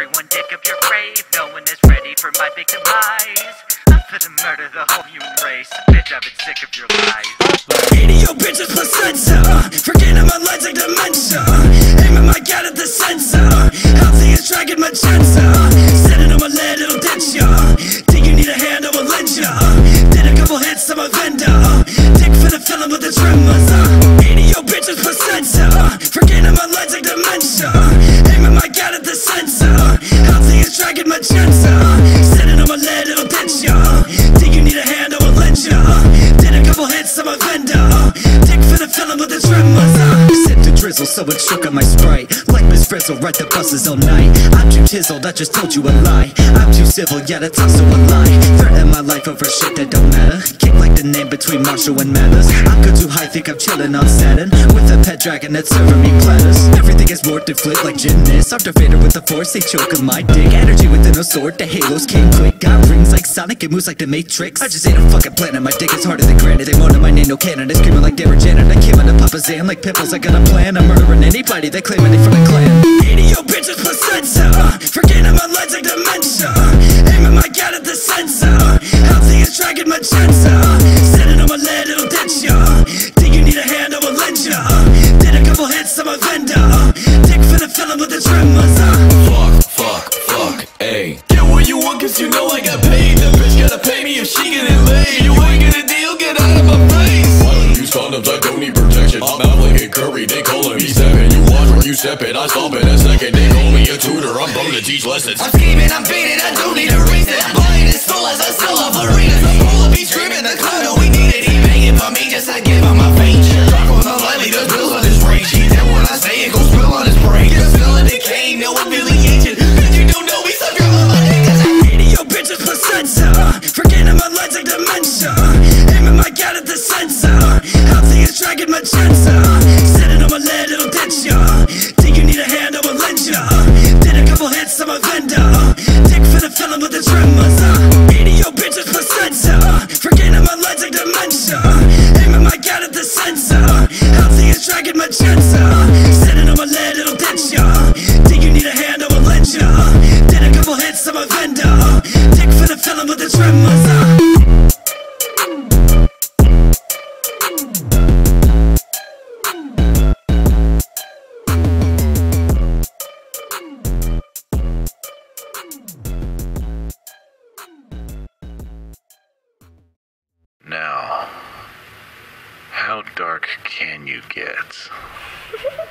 everyone dig up your grave. No one is ready for my big demise. I'm finna murder the whole human race. Bitch, I've been sick of your lies. Idiot bitches placenta, forgetting my lines like dementia. Aiming my gun at the sensor, healthy is dragging my chance. Setting on my lead, it'll ditch ya. Think you need a hand, I will lend ya. Did a couple hits, I'm a vendor. Dick for the film with the tremors. Idiot bitches placenta, forgetting my lines like dementia. Aiming my gun at the sensor, healthy is dragging my chance. Setting on my lead, it'll ditch ya. Think you need a hand, I will lend ya. Did a couple hits, I'm a vendor. Dick for the film with the tremors. Sent to drizzle, so it shook on my sprite. Like Miss Frizzle, ride the buses all night. I'm too chiseled, I just told you a lie. I'm too civil, yeah, that's also a lie. Threaten my life over shit that don't matter. Kick like the name between Marshall and Mathers. I go too high, think I'm chillin' on Saturn with a pet dragon that's serving me platters. Everything is warped and flipped like gymnasts. I'm Darth Vader with the force, they choke on my dick. Energy within a sword, the halos came quick. Got rings like Sonic, it moves like the Matrix. I just ain't a fucking planet, my dick is harder than granite. They wanted my name, no canon, it's screaming like Derek Janet. I came out of Papa Zan like pimples, I got a plan. I'm murdering anybody that claiming it from the clan. Idiot bitches placenta, forgetting my lines like dementia. Aiming my gun at the sensor, healthy is dragging my chance. Setting on my lead, it'll ditch ya. Think you need a hand, I will lend ya. Did a couple hits, I'm a vendor. Dick for the film with the tremors. Fuck, ayy. Get what you want cause you know I got paid. The bitch gotta pay me if she getting laid. You ain't gonna deal, get out of my face. I don't use condoms, I don't need protection. I'm out like a curry, they calling me seven. You watch where you step it, I stop it a second. They call me a tutor, I'm bum to teach lessons. I'm scheming, I'm beating, I don't need a reason. I'm buying as full as I still love arenas. I'm full of me screaming, the cloud oh, we need it. He begging for me, just I give him my face. Drop on the lightly, the bill on his brain. She said when I say it, go spill on his brain. You're spilling decay, no affiliation. Cause you don't know me, so you're on my dick. Cause I'm idiot bitches placenta, forgetting my lines like dementia. Aiming my gun at the sensor, healthy is dragging my chance. Setting on my lead, it'll ditch ya. Think you need a hand, I will lend ya. Did a couple hits, I'm a vendor. Dick for the film with the tremors. Idiot bitches placenta, forgetting my lines like dementia. Aiming my gun at the sensor, healthy is dragging my chance. Setting on my lead, it'll ditch ya. Think you need a hand, I will lend ya. Did a couple hits, I'm a vendor. Dick for the film with the tremors. Now, how dark can you get?